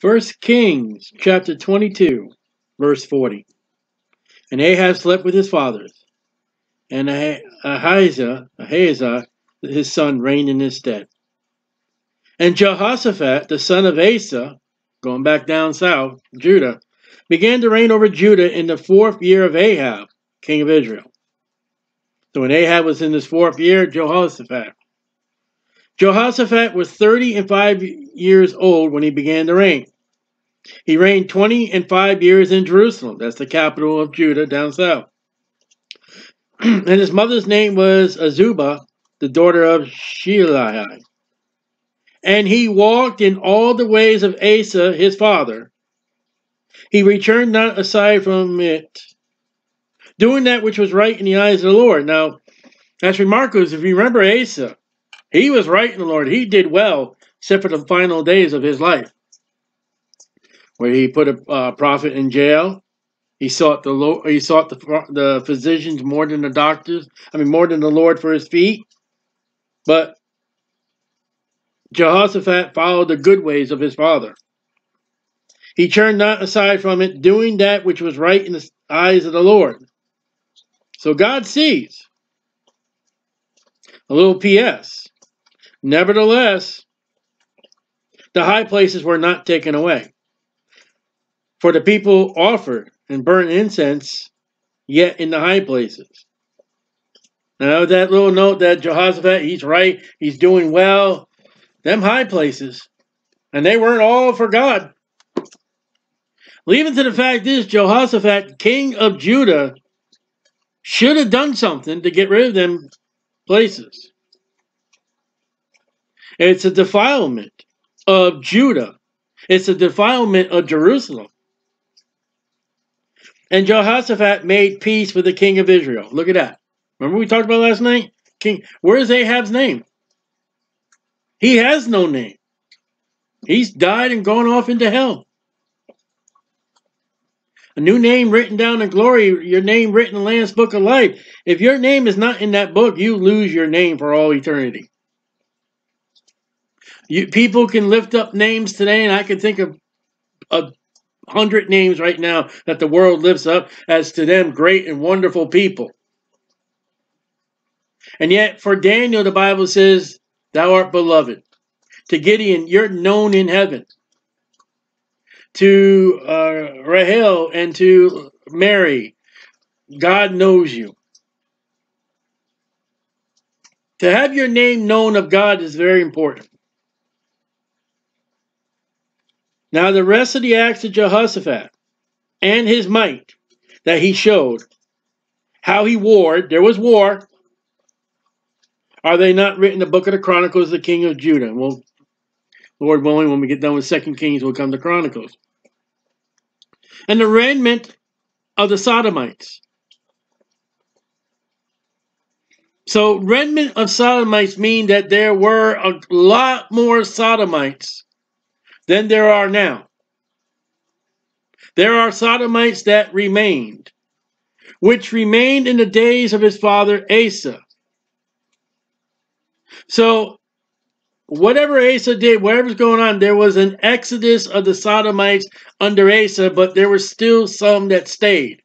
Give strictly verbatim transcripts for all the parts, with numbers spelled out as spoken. First Kings chapter twenty-two, verse forty. And Ahab slept with his fathers, and Ahaziah, Ahaziah his son reigned in his stead. And Jehoshaphat, the son of Asa, going back down south, Judah, began to reign over Judah in the fourth year of Ahab, king of Israel. So when Ahab was in his fourth year, Jehoshaphat. Jehoshaphat was thirty and five years old when he began to reign. He reigned twenty and five years in Jerusalem. That's the capital of Judah down south. And his mother's name was Azubah, the daughter of Shilai. And he walked in all the ways of Asa, his father. He returned not aside from it, doing that which was right in the eyes of the Lord. Now, that's remarkable. If you remember Asa, he was right in the Lord. He did well, except for the final days of his life, where he put a uh, prophet in jail. He sought the Lord, he sought the the physicians more than the doctors. I mean, more than the Lord for his feet. But Jehoshaphat followed the good ways of his father. He turned not aside from it, doing that which was right in the eyes of the Lord. So God sees. A little P S Nevertheless, the high places were not taken away. For the people offered and burnt incense, yet in the high places. Now that little note that Jehoshaphat, he's right, he's doing well. Them high places, and they weren't all for God. Leaving to the fact is, Jehoshaphat, king of Judah, should have done something to get rid of them places. It's a defilement of Judah. It's a defilement of Jerusalem. And Jehoshaphat made peace with the king of Israel. Look at that. Remember we talked about last night? King. Where is Ahab's name? He has no name. He's died and gone off into hell. A new name written down in glory, your name written in the Lamb's Book of Life. If your name is not in that book, you lose your name for all eternity. You, people can lift up names today, and I can think of a hundred names right now that the world lifts up as to them great and wonderful people. And yet for Daniel, the Bible says, thou art beloved. To Gideon, you're known in heaven. To uh, Rahel and to Mary, God knows you. To have your name known of God is very important. Now the rest of the acts of Jehoshaphat and his might that he showed, how he warred, there was war, are they not written in the book of the Chronicles of the king of Judah? Well, Lord willing, when we get done with Second Kings, we'll come to Chronicles. And the remnant of the Sodomites. So remnant of Sodomites mean that there were a lot more Sodomites than there are now. There are Sodomites that remained, which remained in the days of his father Asa. So whatever Asa did, whatever's going on, there was an exodus of the Sodomites under Asa, but there were still some that stayed.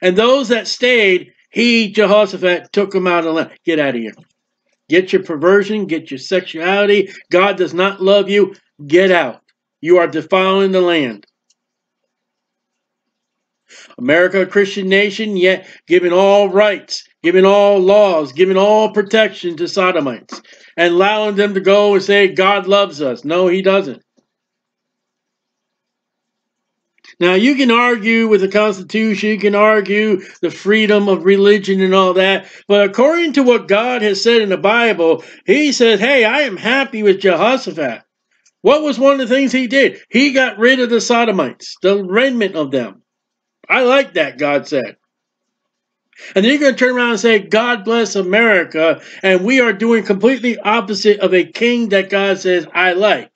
And those that stayed, he, Jehoshaphat, took them out of the land. Get out of here. Get your perversion. Get your sexuality. God does not love you. Get out. You are defiling the land. America, a Christian nation, yet giving all rights, giving all laws, giving all protection to Sodomites. And allowing them to go and say, God loves us. No, he doesn't. Now, you can argue with the Constitution. You can argue the freedom of religion and all that. But according to what God has said in the Bible, he says, hey, I am happy with Jehoshaphat. What was one of the things he did? He got rid of the Sodomites, the remnant of them. I like that, God said. And then you're going to turn around and say, God bless America, and we are doing completely opposite of a king that God says, I like.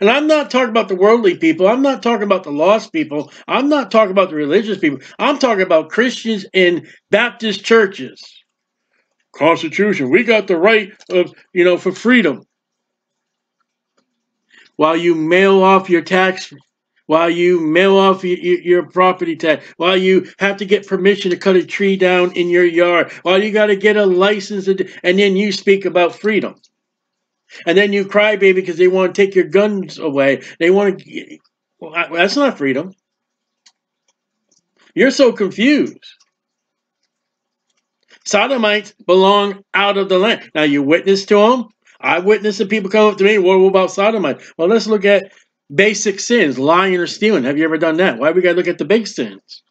And I'm not talking about the worldly people. I'm not talking about the lost people. I'm not talking about the religious people. I'm talking about Christians in Baptist churches. Constitution. We got the right of, you know, for freedom. while you mail off your tax, while you mail off your, your property tax, while you have to get permission to cut a tree down in your yard, while you got to get a license, and then you speak about freedom. And then you cry, baby, because they want to take your guns away. They want to, well, that's not freedom. You're so confused. Sodomites belong out of the land. Now, you witness to them. I witness to people come up to me, well, what about sodomites? Well, let's look at basic sins, lying or stealing. Have you ever done that? Why we got to look at the big sins?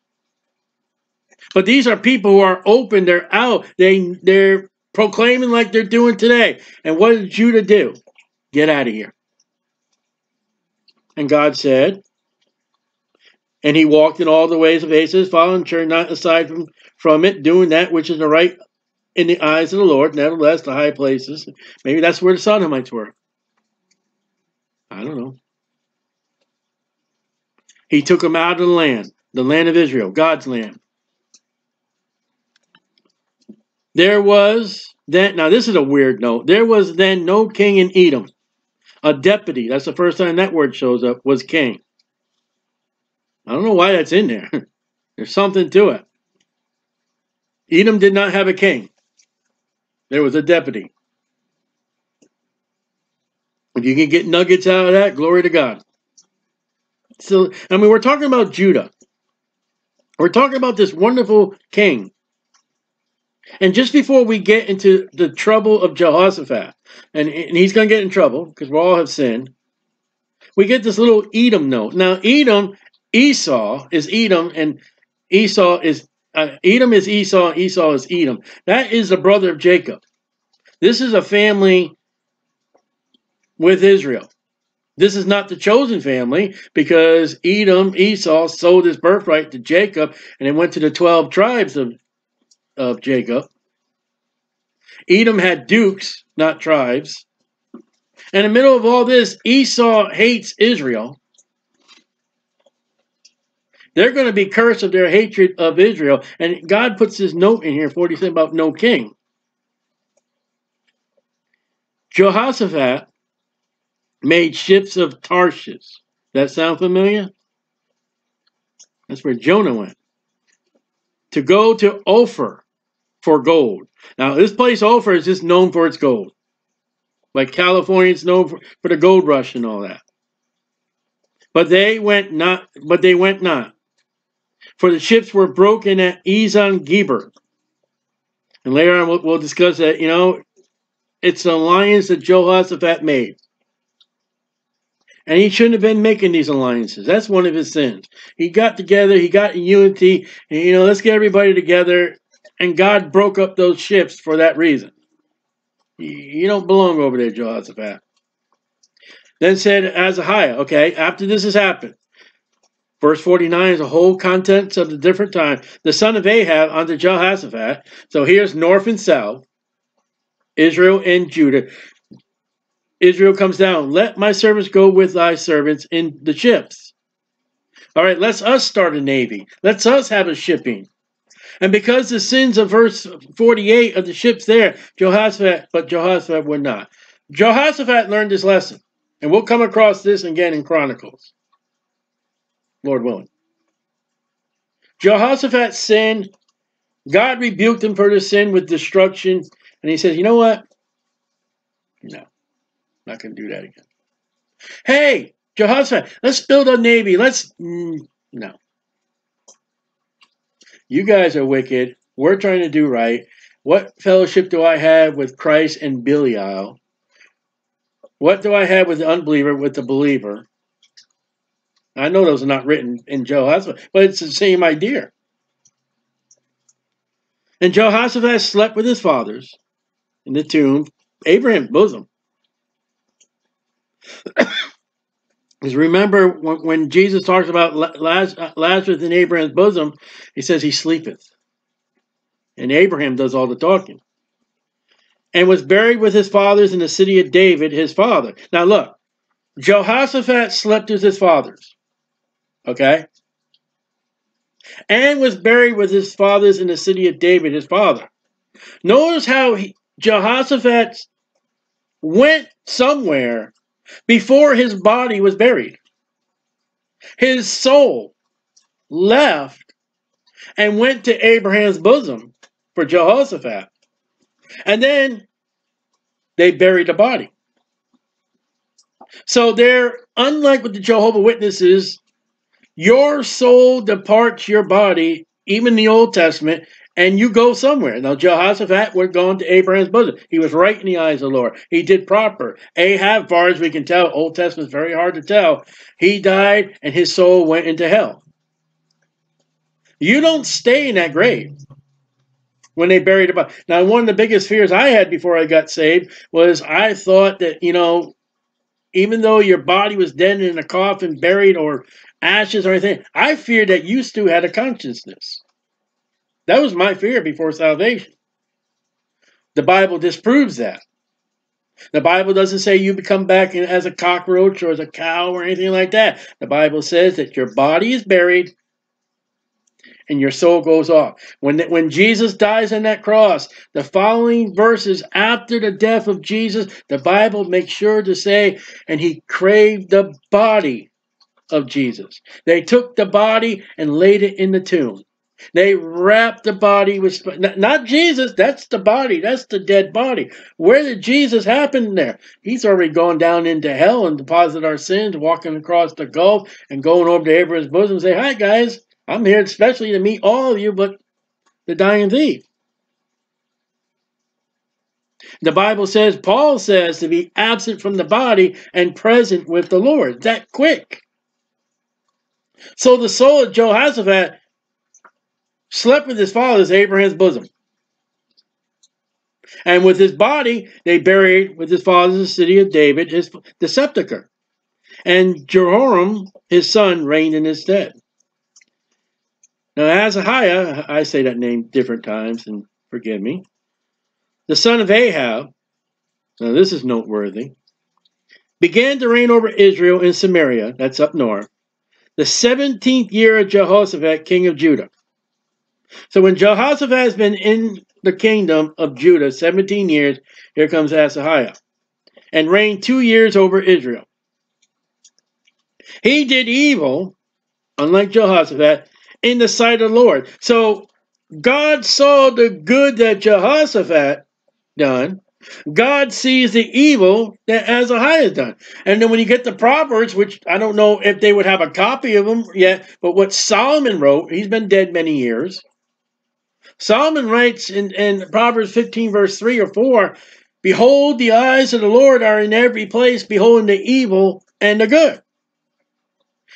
But these are people who are open. They're out. They, they're proclaiming like they're doing today. And what did Judah do? Get out of here. And God said, and he walked in all the ways of Asa, following, turned not aside from, from it, doing that which is the right in the eyes of the Lord. Nevertheless, the high places. Maybe that's where the Sodomites were. I don't know. He took them out of the land, the land of Israel, God's land. There was then, now this is a weird note, there was then no king in Edom. A deputy, that's the first time that word shows up, was king. I don't know why that's in there. There's something to it. Edom did not have a king. There was a deputy. If you can get nuggets out of that, glory to God. So, I mean, we're talking about Judah. We're talking about this wonderful king. And just before we get into the trouble of Jehoshaphat, and, and he's going to get in trouble because we all have sinned, we get this little Edom note. Now, Edom... Esau is Edom, and Esau is uh, Edom is Esau. Esau is Edom. That is the brother of Jacob. This is a family with Israel. This is not the chosen family because Edom, Esau sold his birthright to Jacob, and it went to the twelve tribes of of Jacob. Edom had dukes, not tribes. And in the middle of all this, Esau hates Israel. They're going to be cursed of their hatred of Israel. And God puts this note in here, forty-seven, about no king. Jehoshaphat made ships of Tarshish. That sound familiar? That's where Jonah went. To go to Ophir for gold. Now, this place, Ophir, is just known for its gold. Like California, it's known for, for the gold rush and all that. But they went not. But they went not. For the ships were broken at Ezion-geber. And later on we'll, we'll discuss that, you know, it's an alliance that Jehoshaphat made. And he shouldn't have been making these alliances. That's one of his sins. He got together, he got in unity, and, you know, let's get everybody together. And God broke up those ships for that reason. You, you don't belong over there, Jehoshaphat. Then said Ahaziah, okay, after this has happened, verse forty-nine is the whole contents of the different time. The son of Ahab unto Jehoshaphat. So here's north and south, Israel and Judah. Israel comes down. Let my servants go with thy servants in the ships. All right, let's us start a navy. Let's us have a shipping. And because the sins of verse forty-eight of the ships there, Jehoshaphat, but Jehoshaphat would not. Jehoshaphat learned his lesson. And we'll come across this again in Chronicles, Lord willing. Jehoshaphat sinned. God rebuked him for his sin with destruction. And he says, you know what? No, not going to do that again. Hey, Jehoshaphat, let's build a navy. Let's, mm, no. You guys are wicked. We're trying to do right. What fellowship do I have with Christ and Belial? What do I have with the unbeliever, with the believer? I know those are not written in Jehoshaphat, but it's the same idea. And Jehoshaphat slept with his fathers in the tomb, Abraham's bosom. Because remember when, when Jesus talks about Lazarus in Abraham's bosom, he says he sleepeth. And Abraham does all the talking. And was buried with his fathers in the city of David, his father. Now look, Jehoshaphat slept with his fathers. Okay? And was buried with his fathers in the city of David, his father. Notice how he, Jehoshaphat went somewhere Before his body was buried, his soul left and went to Abraham's bosom for Jehoshaphat. And then they buried the body. So they're, unlike with the Jehovah's Witnesses, your soul departs your body, even the Old Testament, and you go somewhere. Now, Jehoshaphat went going to Abraham's bosom. He was right in the eyes of the Lord. He did proper. Ahab, far as we can tell, Old Testament is very hard to tell. He died and his soul went into hell. You don't stay in that grave when they buried the body. Now, one of the biggest fears I had before I got saved was I thought that, you know, even though your body was dead in a coffin, buried, or ashes or anything, I feared that you still had a consciousness. That was my fear before salvation. The Bible disproves that. The Bible doesn't say you become back in, as a cockroach or as a cow or anything like that. The Bible says that your body is buried and your soul goes off. When, when Jesus dies on that cross, the following verses after the death of Jesus, the Bible makes sure to say, and he craved the body of Jesus. They took the body and laid it in the tomb. They wrapped the body with, not Jesus, that's the body, that's the dead body. Where did Jesus happen there? He's already gone down into hell and deposited our sins, walking across the gulf and going over to Abraham's bosom and say, hi guys, I'm here especially to meet all of you, but the dying thief. The Bible says, Paul says, to be absent from the body and present with the Lord. That quick. So the soul of Jehoshaphat slept with his father's Abraham's bosom. And with his body, they buried with his father's city of David, his, the sepulcher. And Jeroboam, his son, reigned in his stead. Now, Ahaziah, I say that name different times, and forgive me, the son of Ahab, now this is noteworthy, began to reign over Israel in Samaria, that's up north, the seventeenth year of Jehoshaphat, king of Judah. So when Jehoshaphat has been in the kingdom of Judah seventeen years, here comes Ahaziah, and reigned two years over Israel. He did evil, unlike Jehoshaphat, in the sight of the Lord. So God saw the good that Jehoshaphat done. God sees the evil that Ahaziah has done. And then when you get the Proverbs, which I don't know if they would have a copy of them yet, but what Solomon wrote, he's been dead many years. Solomon writes in, in Proverbs fifteen, verse three or four, behold, the eyes of the Lord are in every place, beholding the evil and the good.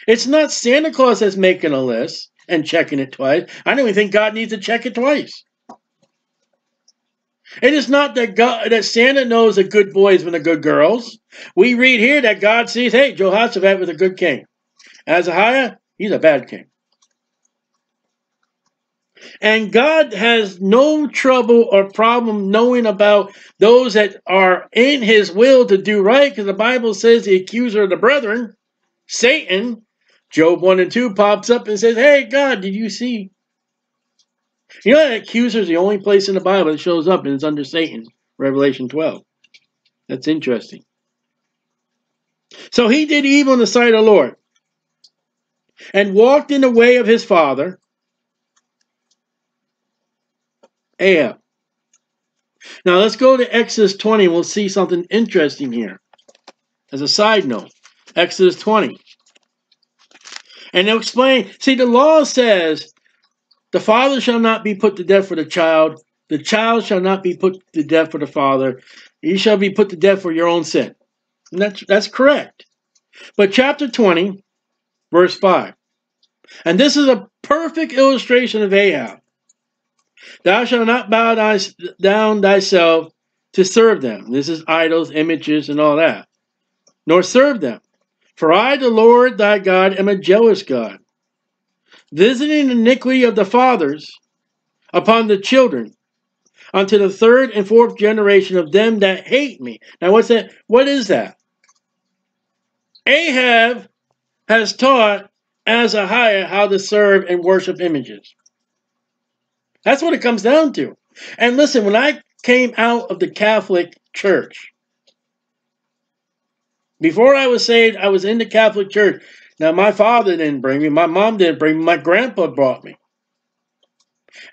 It's not Santa Claus that's making a list and checking it twice. I don't even think God needs to check it twice. It is not that God, that Santa knows the good boys and the good girls. We read here that God sees, hey, Jehoshaphat was a good king. Ahaziah, he's a bad king. And God has no trouble or problem knowing about those that are in his will to do right, because the Bible says the accuser of the brethren, Satan, Job one and two, pops up and says, hey, God, did you see? You know that accuser is the only place in the Bible that shows up, and it's under Satan, Revelation twelve. That's interesting. So he did evil in the sight of the Lord, and walked in the way of his father, Ahab. Now let's go to Exodus twenty, and we'll see something interesting here. As a side note, Exodus twenty. And they'll explain, see, the law says, the father shall not be put to death for the child. The child shall not be put to death for the father. You shall be put to death for your own sin. And that's, that's correct. But chapter twenty, verse five. And this is a perfect illustration of Ahab. Thou shalt not bow thy, down thyself to serve them. This is idols, images, and all that. Nor serve them. For I, the Lord thy God, am a jealous God, visiting the iniquity of the fathers upon the children, unto the third and fourth generation of them that hate me. Now, what's that? What is that? Ahab has taught Ahaziah how to serve and worship images. That's what it comes down to. And listen, when I came out of the Catholic Church, Before I was saved, I was in the Catholic Church. Now, my father didn't bring me. My mom didn't bring me. My grandpa brought me.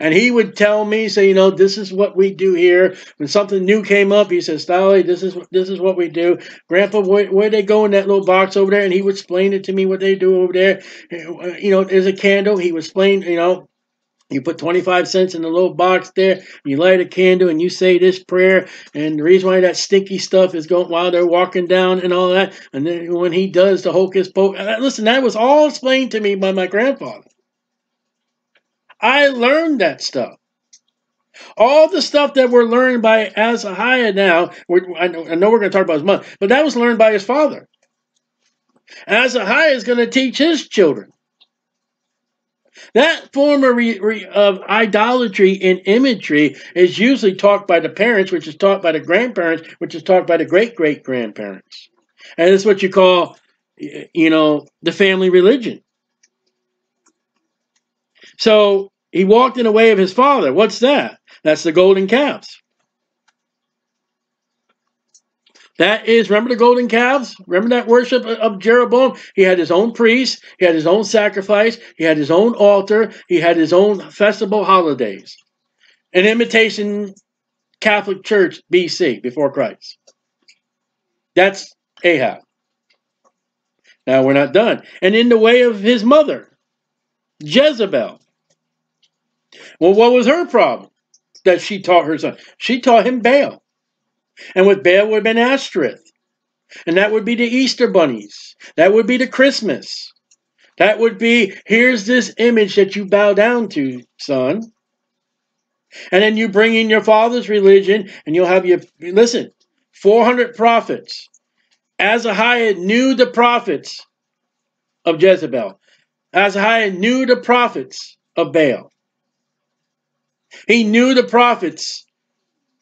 And he would tell me, say, you know, this is what we do here. When something new came up, he says, Stolly, this is, this is what we do. Grandpa, where, where they go in that little box over there? And he would explain it to me, what they do over there. You know, there's a candle. He would explain, you know, you put twenty-five cents in the little box there. You light a candle and you say this prayer. And the reason why that stinky stuff is going while they're walking down and all that. And then when he does the hocus pocus. Listen, that was all explained to me by my grandfather. I learned that stuff. All the stuff that we're learned by Ahaziah now, I know, I know we're going to talk about his mother, but that was learned by his father. Ahaziah is going to teach his children. That form of, re, re, of idolatry and imagery is usually taught by the parents, which is taught by the grandparents, which is taught by the great-great-grandparents. And it's what you call, you know, the family religion. So he walked in the way of his father. What's that? That's the golden calves. That is, remember the golden calves? Remember that worship of Jeroboam? He had his own priest. He had his own sacrifice. He had his own altar. He had his own festival holidays. An imitation Catholic Church, B C, before Christ. That's Ahab. Now we're not done. And in the way of his mother, Jezebel. Well, what was her problem that she taught her son? She taught him Baal. And with Baal would have been Ashtoreth. And that would be the Easter bunnies. That would be the Christmas. That would be, here's this image that you bow down to, son. And then you bring in your father's religion and you'll have your, listen, four hundred prophets. Ahaziah knew the prophets of Jezebel. Ahaziah knew the prophets of Baal. He knew the prophets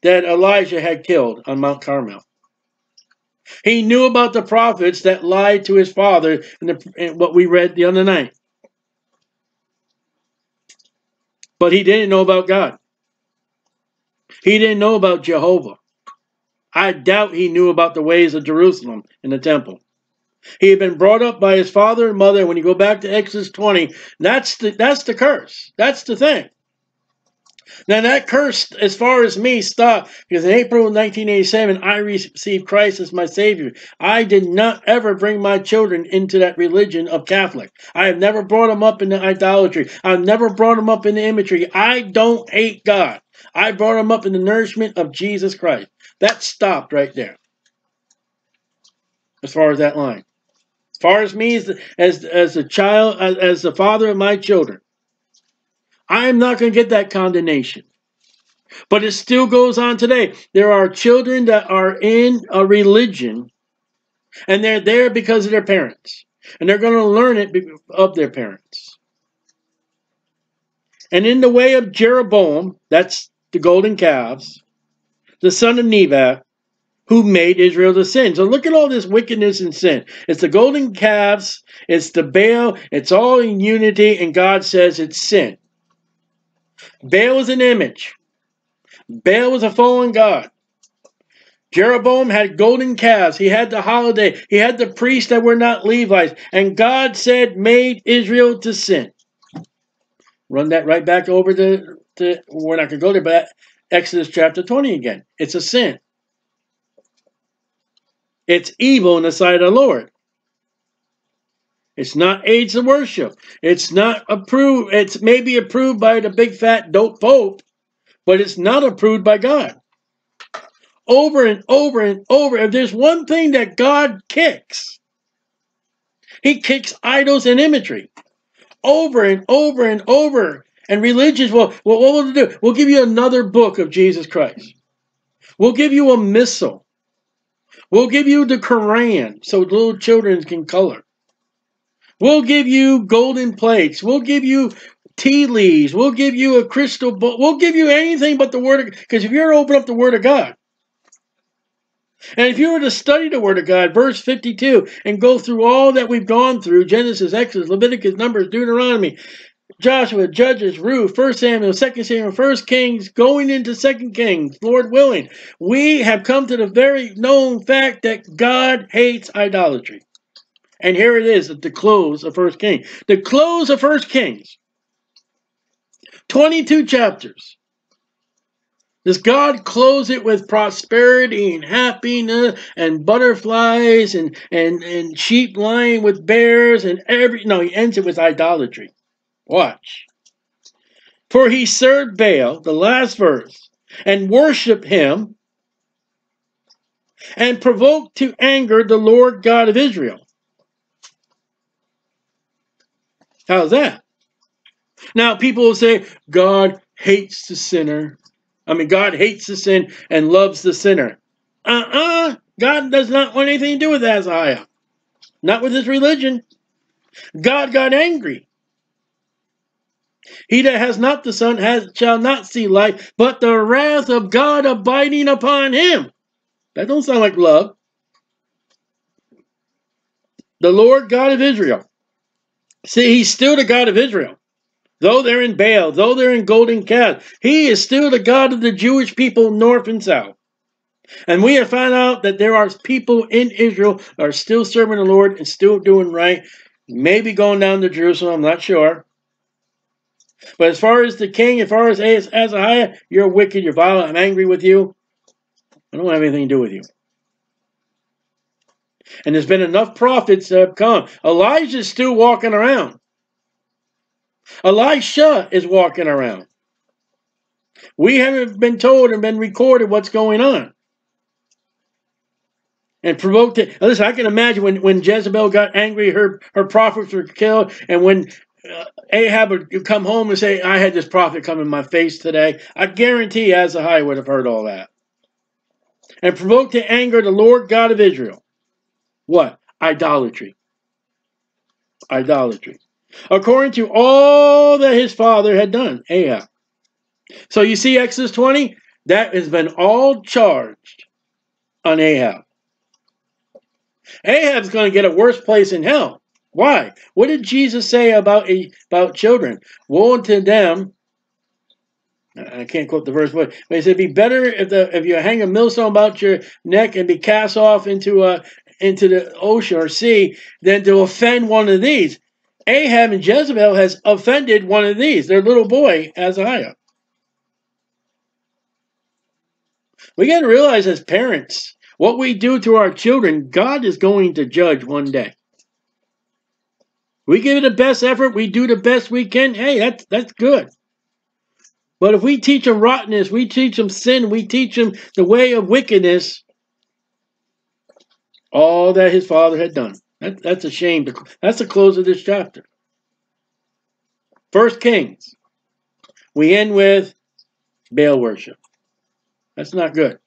that Elijah had killed on Mount Carmel. He knew about the prophets that lied to his father in, the, in what we read the other night. But he didn't know about God. He didn't know about Jehovah. I doubt he knew about the ways of Jerusalem and the temple. He had been brought up by his father and mother. When you go back to Exodus twenty, that's the, that's the curse. That's the thing. Now, that curse, as far as me, stopped because in April nineteen eighty-seven, I received Christ as my Savior. I did not ever bring my children into that religion of Catholic. I have never brought them up into idolatry. I've never brought them up into imagery. I don't hate God. I brought them up in the nourishment of Jesus Christ. That stopped right there, as far as that line. As far as me, as, as, as a child, as, as the father of my children, I am not going to get that condemnation. But it still goes on today. There are children that are in a religion, and they're there because of their parents. And they're going to learn it of their parents. And in the way of Jeroboam, that's the golden calves, the son of Nebat, who made Israel to sin. So look at all this wickedness and sin. It's the golden calves, it's the Baal, it's all in unity, and God says it's sin. Baal was an image. Baal was a fallen god. Jeroboam had golden calves. He had the holiday. He had the priests that were not Levites. And God said, made Israel to sin. Run that right back over to, to we're not going to go there, but Exodus chapter twenty again. It's a sin. It's evil in the sight of the Lord. It's not aids to worship. It's not approved. It's maybe approved by the big fat dope pope, but it's not approved by God. Over and over and over. If there's one thing that God kicks, he kicks idols and imagery. Over and over and over. And religions, well, what will we do? We'll give you another book of Jesus Christ. We'll give you a missal. We'll give you the Quran so little children can color. We'll give you golden plates. We'll give you tea leaves. We'll give you a crystal bowl. We'll give you anything but the Word of God. Because if you're open up the Word of God, and if you were to study the Word of God, verse fifty-two, and go through all that we've gone through, Genesis, Exodus, Leviticus, Numbers, Deuteronomy, Joshua, Judges, Ruth, First Samuel, Second Samuel, First Kings, going into Second Kings, Lord willing. We have come to the very known fact that God hates idolatry. And here it is at the close of First Kings. The close of First Kings. twenty-two chapters. Does God close it with prosperity and happiness and butterflies and, and, and sheep lying with bears and every... No, he ends it with idolatry. Watch. For he served Baal, the last verse, and worshiped him and provoked to anger the Lord God of Israel. How's that? Now, people will say, God hates the sinner. I mean, God hates the sin and loves the sinner. Uh-uh. God does not want anything to do with Ahaziah. Not with his religion. God got angry. He that has not the Son has, shall not see life, but the wrath of God abiding upon him. That don't sound like love. The Lord God of Israel. See, he's still the God of Israel. Though they're in Baal, though they're in golden calves, he is still the God of the Jewish people north and south. And we have found out that there are people in Israel that are still serving the Lord and still doing right. Maybe going down to Jerusalem, I'm not sure. But as far as the king, as far as Ahaziah, you're wicked, you're violent, I'm angry with you. I don't have anything to do with you. And there's been enough prophets that have come. Elijah's still walking around. Elisha is walking around. We haven't been told and been recorded what's going on. And provoked it. Listen, I can imagine when, when Jezebel got angry, her, her prophets were killed. And when uh, Ahab would come home and say, I had this prophet come in my face today. I guarantee Ahaziah would have heard all that. And provoked to anger the Lord God of Israel. What? Idolatry. Idolatry. According to all that his father had done, Ahab. So you see Exodus twenty? That has been all charged on Ahab. Ahab's going to get a worse place in hell. Why? What did Jesus say about, about children? Woe unto them. I can't quote the verse, but he said, it'd be better if, the, if you hang a millstone about your neck and be cast off into, a, into the ocean or sea than to offend one of these. Ahab and Jezebel has offended one of these, their little boy, Ahaziah. We got to realize as parents, what we do to our children, God is going to judge one day. We give it the best effort, we do the best we can, hey, that's, that's good. But if we teach them rottenness, we teach them sin, we teach them the way of wickedness, all that his father had done. That, that's a shame. That's the close of this chapter. First Kings. We end with Baal worship. That's not good.